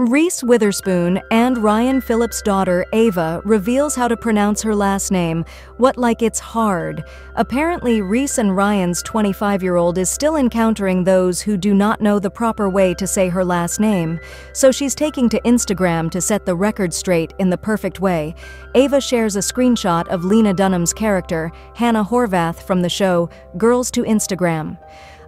Reese Witherspoon and Ryan Phillippe's daughter, Ava, reveals how to pronounce her last name, what like it's hard. Apparently, Reese and Ryan's 25-year-old is still encountering those who do not know the proper way to say her last name, so she's taking to Instagram to set the record straight in the perfect way. Ava shares a screenshot of Lena Dunham's character, Hannah Horvath, from the show Girls to Instagram.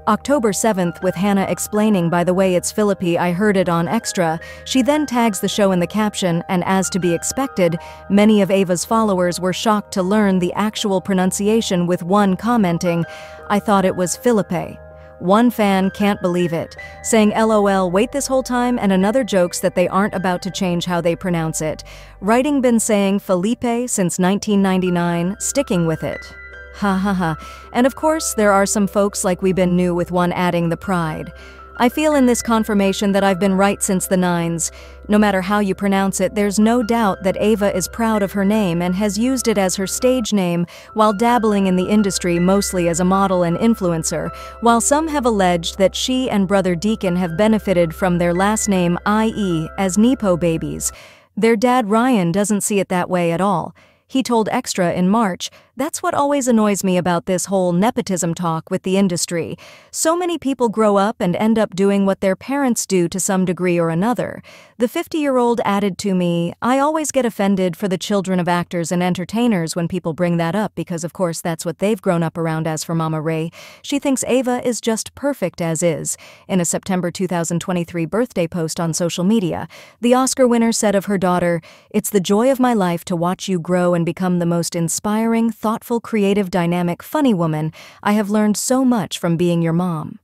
October 7th, with Hannah explaining, "By the way, it's Phillippe, I heard it on Extra." She then tags the show in the caption, and as to be expected, many of Ava's followers were shocked to learn the actual pronunciation, with one commenting, "I thought it was Phillippe." One fan can't believe it, saying LOL wait this whole time, and another jokes that they aren't about to change how they pronounce it. Writing been saying Phillippe since 1999, sticking with it. Ha ha ha. And of course, there are some folks like we been new, with one adding the pride. "I feel in this confirmation that I've been right since the 9s. No matter how you pronounce it, there's no doubt that Ava is proud of her name and has used it as her stage name while dabbling in the industry, mostly as a model and influencer, while some have alleged that she and brother Deacon have benefited from their last name, i.e. as Nepo babies. Their dad Ryan doesn't see it that way at all. He told Extra in March, "That's what always annoys me about this whole nepotism talk with the industry. So many people grow up and end up doing what their parents do to some degree or another." The 50-year-old added to me, "I always get offended for the children of actors and entertainers when people bring that up, because of course that's what they've grown up around." As for Mama Ray, she thinks Ava is just perfect as is. In a September 2023 birthday post on social media, the Oscar winner said of her daughter, "It's the joy of my life to watch you grow and become the most inspiring, thoughtful, creative, dynamic, funny woman. I have learned so much from being your mom."